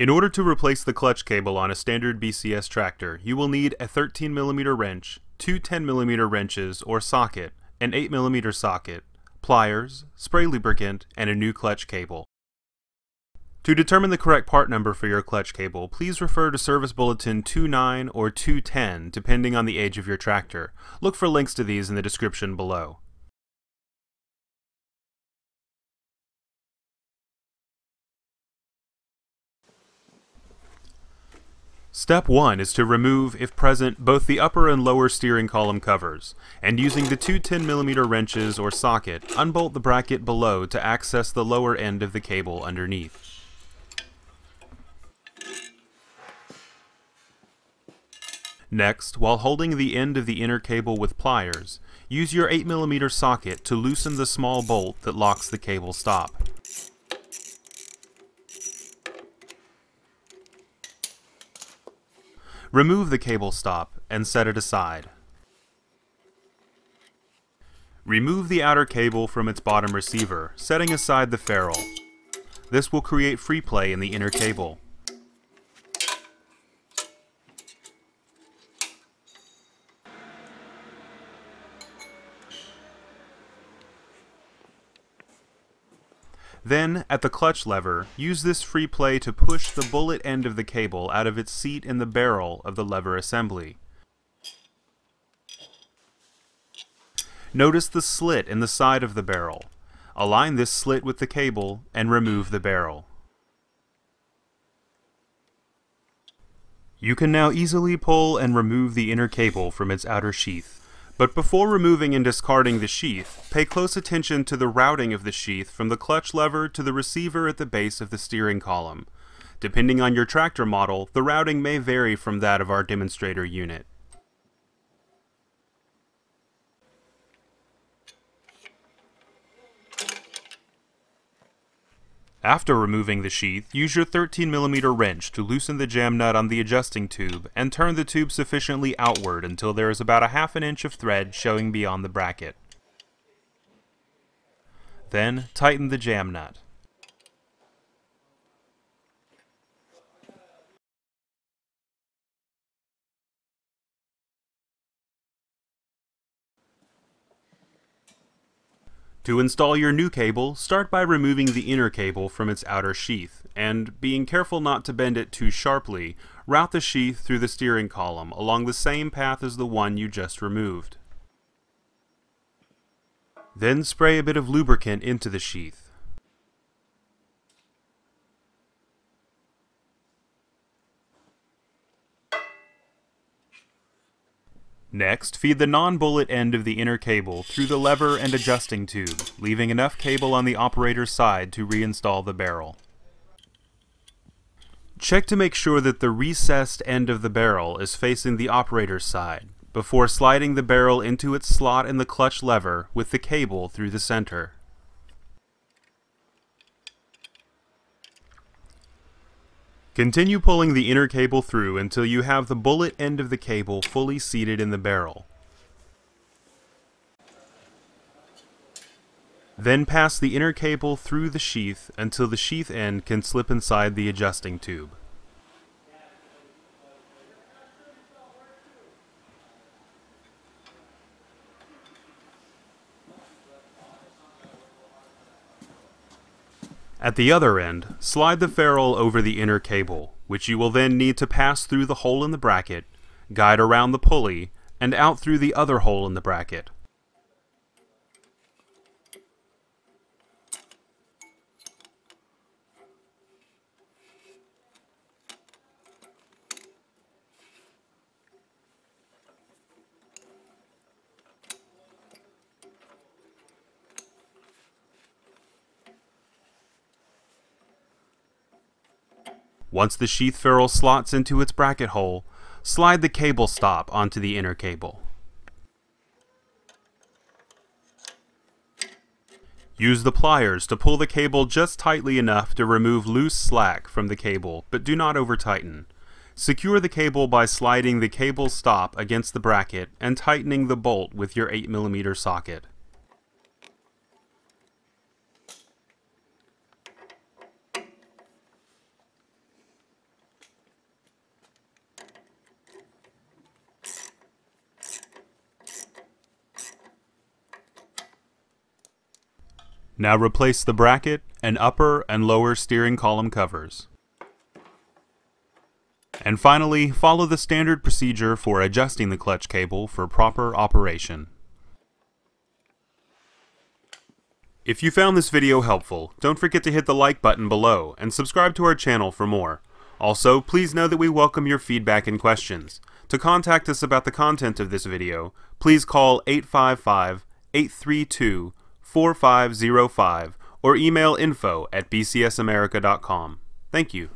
In order to replace the clutch cable on a standard BCS tractor, you will need a 13mm wrench, two 10mm wrenches or socket, an 8mm socket, pliers, spray lubricant, and a new clutch cable. To determine the correct part number for your clutch cable, please refer to Service Bulletin 2-9 or 2-10 depending on the age of your tractor. Look for links to these in the description below. Step 1 is to remove, if present, both the upper and lower steering column covers, and using the two 10mm wrenches or socket, unbolt the bracket below to access the lower end of the cable underneath. Next, while holding the end of the inner cable with pliers, use your 8mm socket to loosen the small bolt that locks the cable stop. Remove the cable stop and set it aside. Remove the outer cable from its bottom receiver, setting aside the ferrule. This will create free play in the inner cable. Then, at the clutch lever, use this free play to push the bullet end of the cable out of its seat in the barrel of the lever assembly. Notice the slit in the side of the barrel. Align this slit with the cable and remove the barrel. You can now easily pull and remove the inner cable from its outer sheath. But before removing and discarding the sheath, pay close attention to the routing of the sheath from the clutch lever to the receiver at the base of the steering column. Depending on your tractor model, the routing may vary from that of our demonstrator unit. After removing the sheath, use your 13mm wrench to loosen the jam nut on the adjusting tube and turn the tube sufficiently outward until there is about a half an inch of thread showing beyond the bracket. Then, tighten the jam nut. To install your new cable, start by removing the inner cable from its outer sheath, and, being careful not to bend it too sharply, route the sheath through the steering column along the same path as the one you just removed. Then spray a bit of lubricant into the sheath. Next, feed the non-bullet end of the inner cable through the lever and adjusting tube, leaving enough cable on the operator's side to reinstall the barrel. Check to make sure that the recessed end of the barrel is facing the operator's side, before sliding the barrel into its slot in the clutch lever with the cable through the center. Continue pulling the inner cable through until you have the bullet end of the cable fully seated in the barrel. Then pass the inner cable through the sheath until the sheath end can slip inside the adjusting tube. At the other end, slide the ferrule over the inner cable, which you will then need to pass through the hole in the bracket, guide around the pulley, and out through the other hole in the bracket. Once the sheath ferrule slots into its bracket hole, slide the cable stop onto the inner cable. Use the pliers to pull the cable just tightly enough to remove loose slack from the cable, but do not over-tighten. Secure the cable by sliding the cable stop against the bracket and tightening the bolt with your 8mm socket. Now replace the bracket and upper and lower steering column covers. And finally, follow the standard procedure for adjusting the clutch cable for proper operation. If you found this video helpful, don't forget to hit the like button below and subscribe to our channel for more. Also, please know that we welcome your feedback and questions. To contact us about the content of this video, please call 855-832-4505 or email info@bcsamerica.com. Thank you.